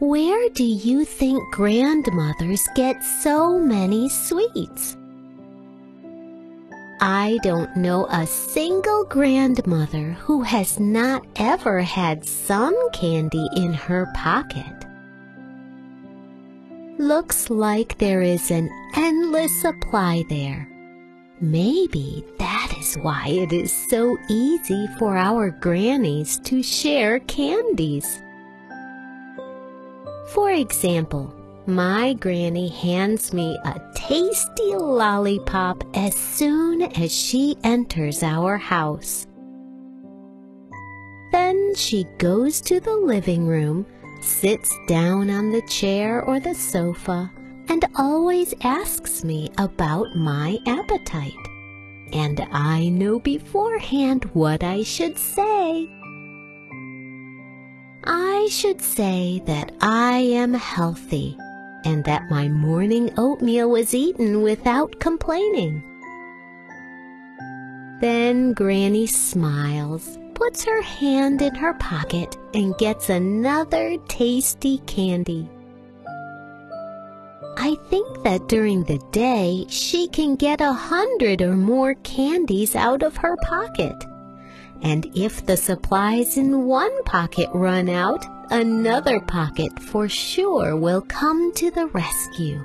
Where do you think grandmothers get so many sweets? I don't know a single grandmother who has not ever had some candy in her pocket. Looks like there is an endless supply there. Maybe that is why it is so easy for our grannies to share candies. For example, my granny hands me a tasty lollipop as soon as she enters our house. Then she goes to the living room, sits down on the chair or the sofa, and always asks me about my appetite. And I know beforehand what I should say. I should say that I am healthy and that my morning oatmeal was eaten without complaining. Then Granny smiles, puts her hand in her pocket, and gets another tasty candy. I think that during the day she can get 100 or more candies out of her pocket. And if the supplies in one pocket run out, another pocket for sure will come to the rescue.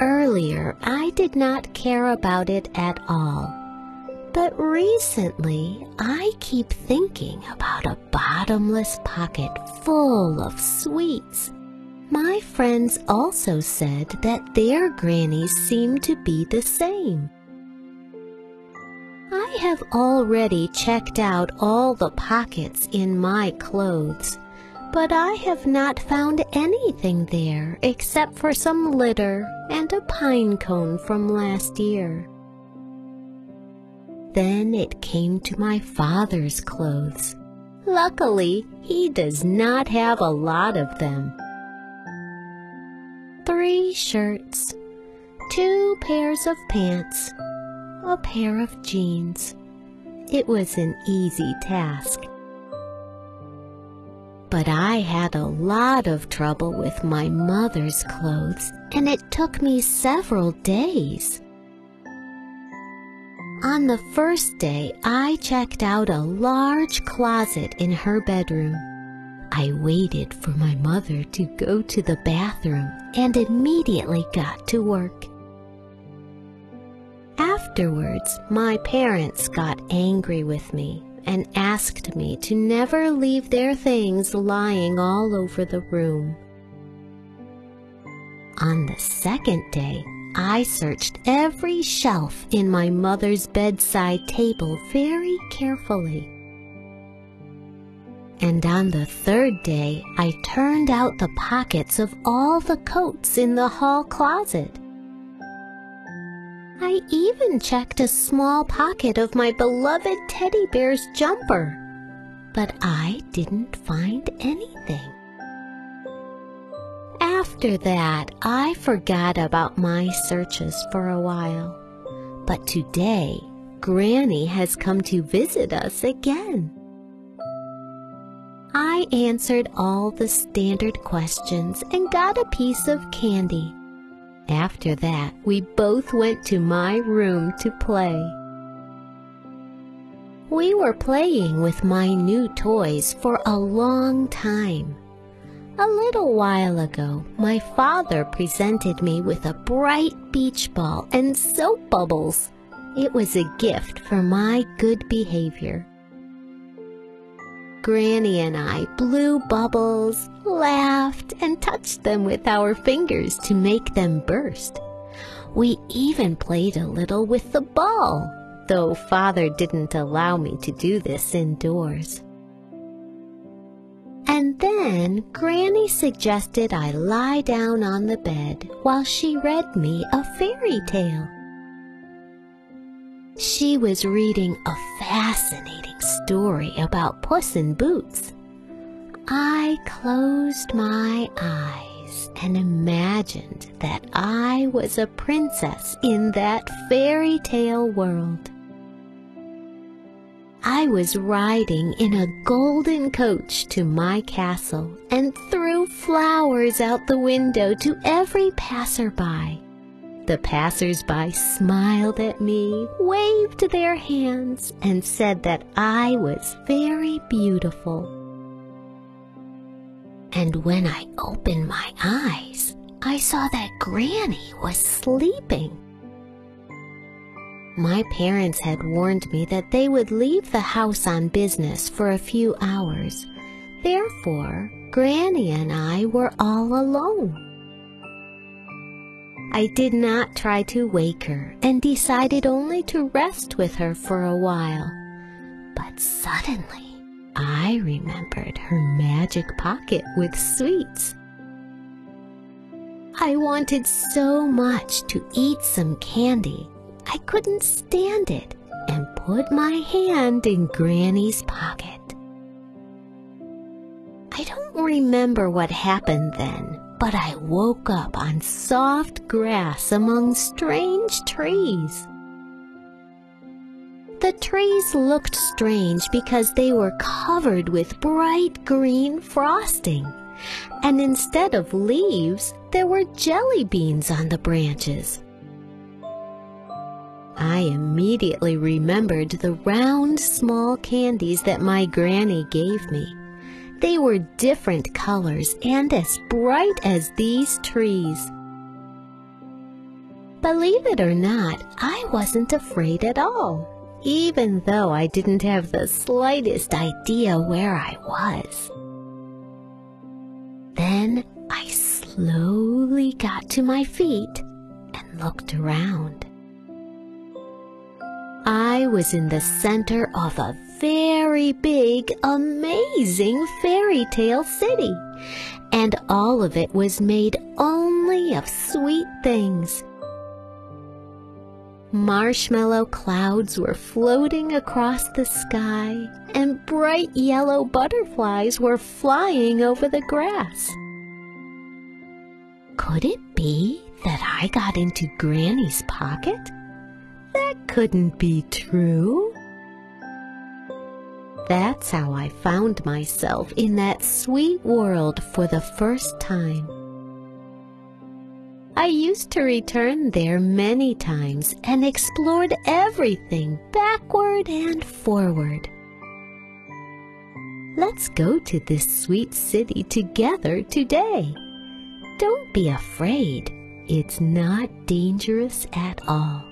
Earlier, I did not care about it at all. But recently, I keep thinking about a bottomless pocket full of sweets. My friends also said that their grannies seem to be the same. I have already checked out all the pockets in my clothes, but I have not found anything there except for some litter and a pine cone from last year. Then it came to my father's clothes. Luckily, he does not have a lot of them. 3 shirts, 2 pairs of pants, a pair of jeans. It was an easy task. But I had a lot of trouble with my mother's clothes, and it took me several days. On the first day, I checked out a large closet in her bedroom. I waited for my mother to go to the bathroom and immediately got to work. Afterwards, my parents got angry with me and asked me to never leave their things lying all over the room. On the second day, I searched every shelf in my mother's bedside table very carefully. And on the third day, I turned out the pockets of all the coats in the hall closet. I even checked a small pocket of my beloved teddy bear's jumper, but I didn't find anything. After that, I forgot about my searches for a while, but today, Granny has come to visit us again. I answered all the standard questions and got a piece of candy. After that, we both went to my room to play. We were playing with my new toys for a long time. A little while ago, my father presented me with a bright beach ball and soap bubbles. It was a gift for my good behavior. Granny and I blew bubbles, laughed, and touched them with our fingers to make them burst. We even played a little with the ball, though Father didn't allow me to do this indoors. And then Granny suggested I lie down on the bed while she read me a fairy tale. She was reading a fascinating story about Puss in Boots. I closed my eyes and imagined that I was a princess in that fairy tale world. I was riding in a golden coach to my castle and threw flowers out the window to every passerby. The passersby smiled at me, waved their hands, and said that I was very beautiful. And when I opened my eyes, I saw that Granny was sleeping. My parents had warned me that they would leave the house on business for a few hours. Therefore, Granny and I were all alone. I did not try to wake her and decided only to rest with her for a while. But suddenly, I remembered her magic pocket with sweets. I wanted so much to eat some candy. I couldn't stand it and put my hand in Granny's pocket. I don't remember what happened then, but I woke up on soft grass among strange trees. The trees looked strange because they were covered with bright green frosting, and instead of leaves, there were jelly beans on the branches. I immediately remembered the round, small candies that my granny gave me. They were different colors and as bright as these trees. Believe it or not, I wasn't afraid at all, even though I didn't have the slightest idea where I was. Then I slowly got to my feet and looked around. I was in the center of a very big, amazing fairy tale city, and all of it was made only of sweet things. Marshmallow clouds were floating across the sky, and bright yellow butterflies were flying over the grass. Could it be that I got into Granny's pocket? That couldn't be true. That's how I found myself in that sweet world for the first time. I used to return there many times and explored everything backward and forward. Let's go to this sweet city together today. Don't be afraid. It's not dangerous at all.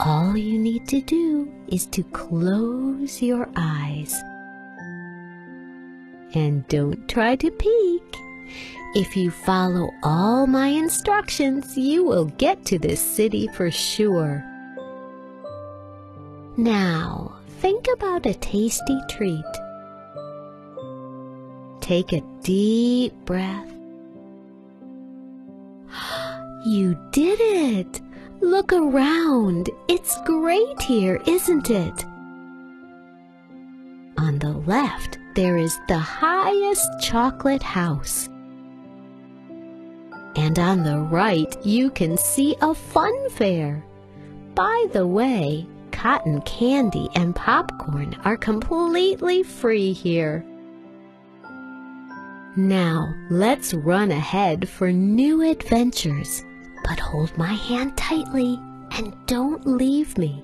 All you need to do is to close your eyes. And don't try to peek. If you follow all my instructions, you will get to this city for sure. Now, think about a tasty treat. Take a deep breath. You did it! Look around. It's great here, isn't it? On the left, there is the highest chocolate house. And on the right, you can see a fun fair. By the way, cotton candy and popcorn are completely free here. Now, let's run ahead for new adventures. But hold my hand tightly and don't leave me.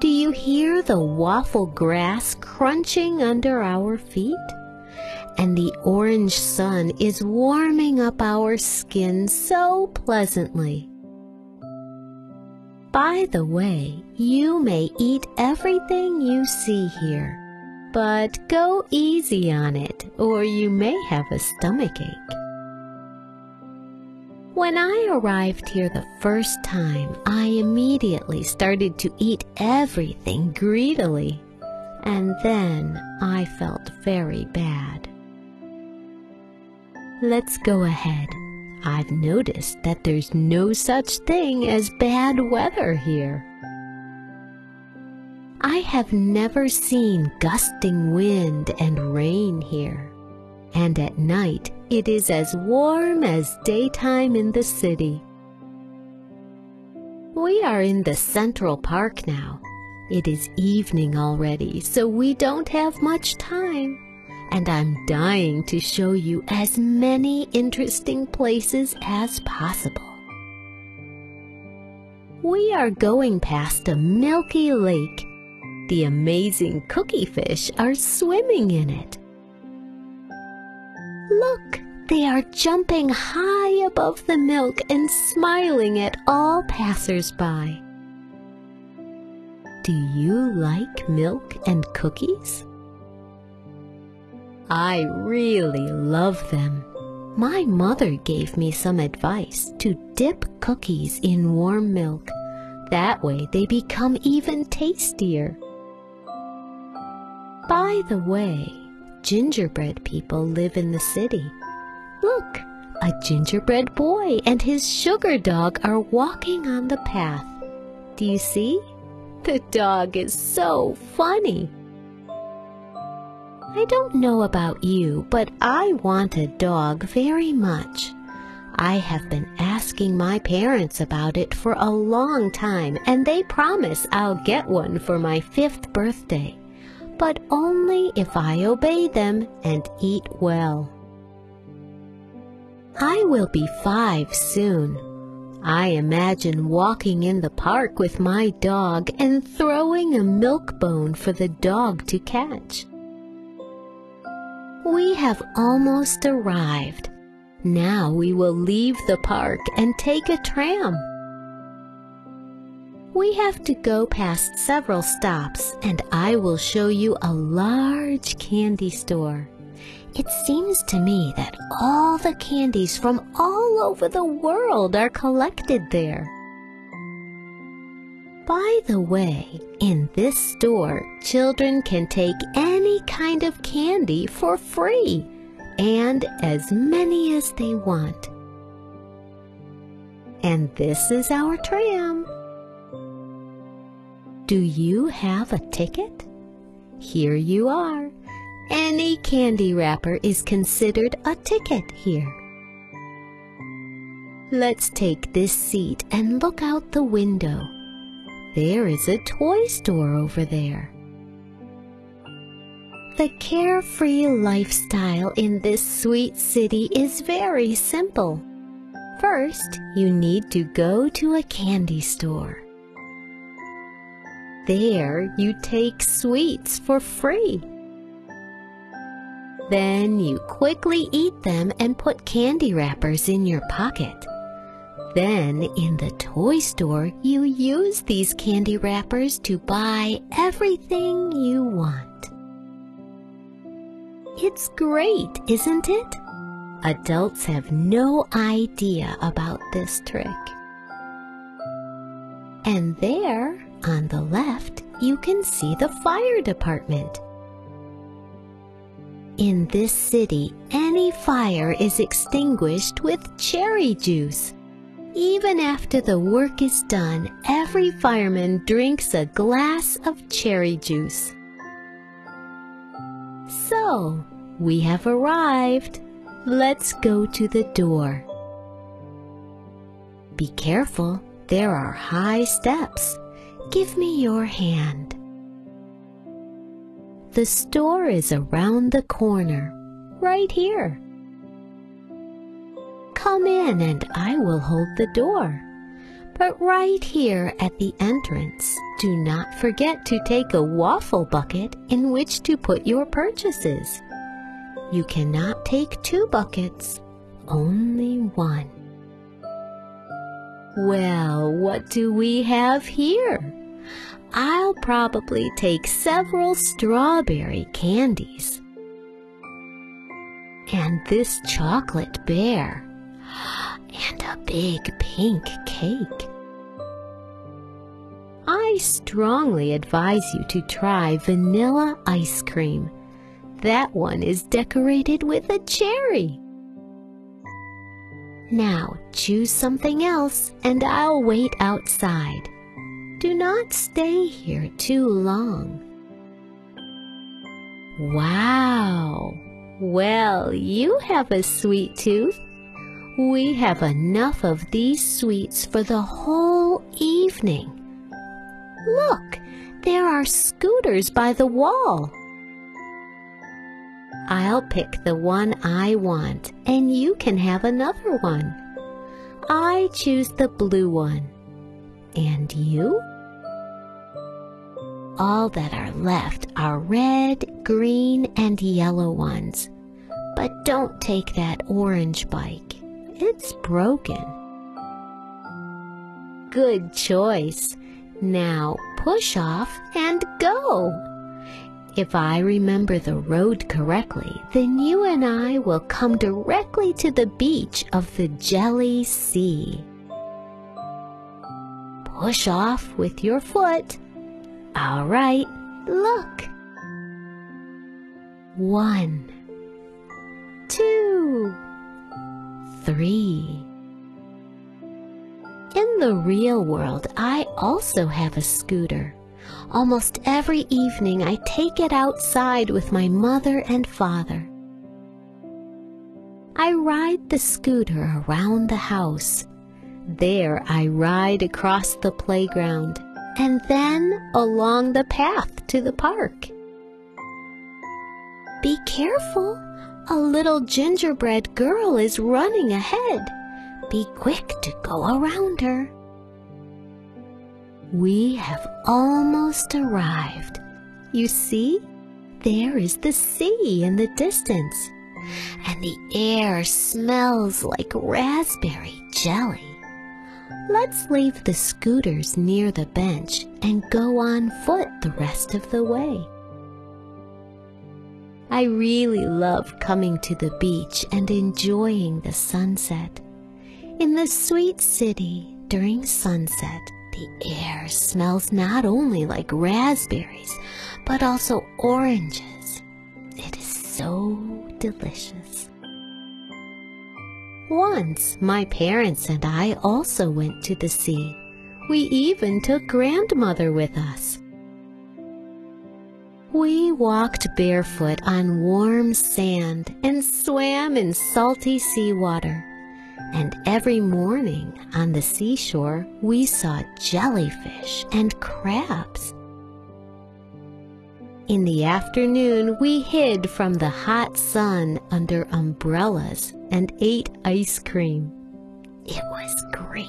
Do you hear the waffle grass crunching under our feet? And the orange sun is warming up our skin so pleasantly. By the way, you may eat everything you see here, but go easy on it or you may have a stomachache. When I arrived here the first time, I immediately started to eat everything greedily, and then I felt very bad. Let's go ahead. I've noticed that there's no such thing as bad weather here. I have never seen gusting wind and rain here, and at night, it is as warm as daytime in the city. We are in the Central Park now. It is evening already, so we don't have much time. And I'm dying to show you as many interesting places as possible. We are going past a milky lake. The amazing cookie fish are swimming in it. Look, they are jumping high above the milk and smiling at all passers-by. Do you like milk and cookies? I really love them. My mother gave me some advice to dip cookies in warm milk. That way they become even tastier. By the way, gingerbread people live in the city. Look, a gingerbread boy and his sugar dog are walking on the path. Do you see? The dog is so funny. I don't know about you, but I want a dog very much. I have been asking my parents about it for a long time, and they promise I'll get one for my 5th birthday, but only if I obey them and eat well. I will be 5 soon. I imagine walking in the park with my dog and throwing a milk bone for the dog to catch. We have almost arrived. Now we will leave the park and take a tram. We have to go past several stops, and I will show you a large candy store. It seems to me that all the candies from all over the world are collected there. By the way, in this store, children can take any kind of candy for free, and as many as they want. And this is our tram. Do you have a ticket? Here you are. Any candy wrapper is considered a ticket here. Let's take this seat and look out the window. There is a toy store over there. The carefree lifestyle in this sweet city is very simple. First, you need to go to a candy store. There, you take sweets for free. Then you quickly eat them and put candy wrappers in your pocket. Then, in the toy store, you use these candy wrappers to buy everything you want. It's great, isn't it? Adults have no idea about this trick. And there, on the left, you can see the fire department. In this city, any fire is extinguished with cherry juice. Even after the work is done, every fireman drinks a glass of cherry juice. So, we have arrived. Let's go to the door. Be careful, there are high steps. Give me your hand. The store is around the corner, right here. Come in and I will hold the door. But right here at the entrance, do not forget to take a waffle bucket in which to put your purchases. You cannot take 2 buckets, only 1. Well, what do we have here? I'll probably take several strawberry candies. And this chocolate bear. And a big pink cake. I strongly advise you to try vanilla ice cream. That one is decorated with a cherry. Now choose something else and I'll wait outside. Do not stay here too long. Wow! Well, you have a sweet tooth. We have enough of these sweets for the whole whole evening. Look, there are scooters by the wall. I'll pick the one I want, and you can have another one. I choose the blue one. And you? All that are left are red, green, and yellow ones. But don't take that orange bike. It's broken. Good choice. Now push off and go. If I remember the road correctly, then you and I will come directly to the beach of the Jelly Sea. Push off with your foot. All right, look. 1, 2, 3. In the real world, I also have a scooter. Almost every evening, I take it outside with my mother and father. I ride the scooter around the house. There, I ride across the playground and then along the path to the park. Be careful! A little gingerbread girl is running ahead. Be quick to go around her. We have almost arrived. You see, there is the sea in the distance, and the air smells like raspberry jelly. Let's leave the scooters near the bench and go on foot the rest of the way. I really love coming to the beach and enjoying the sunset. In the sweet city, during sunset, the air smells not only like raspberries, but also oranges. It is so delicious. Once, my parents and I also went to the sea. We even took grandmother with us. We walked barefoot on warm sand and swam in salty seawater. And every morning on the seashore, we saw jellyfish and crabs. In the afternoon, we hid from the hot sun under umbrellas and ate ice cream. It was great.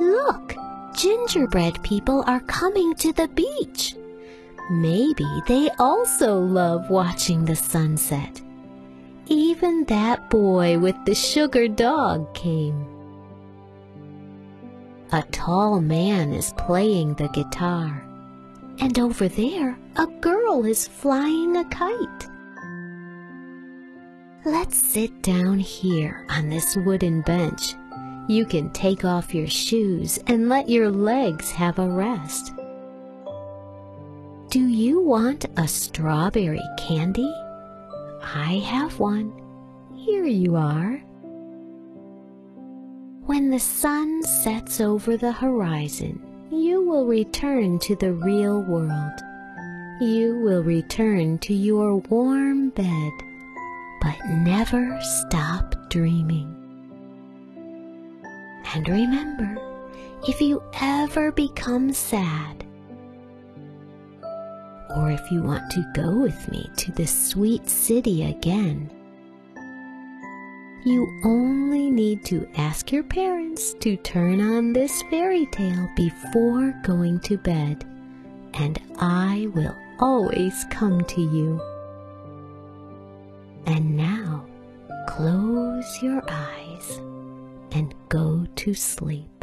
Look, gingerbread people are coming to the beach. Maybe they also love watching the sunset. Even that boy with the sugar dog came. A tall man is playing the guitar, and over there, a girl is flying a kite. Let's sit down here on this wooden bench. You can take off your shoes and let your legs have a rest. Do you want a strawberry candy? I have one. Here you are. When the sun sets over the horizon, you will return to the real world. You will return to your warm bed, but never stop dreaming. And remember, if you ever become sad, or if you want to go with me to this sweet city again, you only need to ask your parents to turn on this fairy tale before going to bed, and I will always come to you. And now, close your eyes and go to sleep.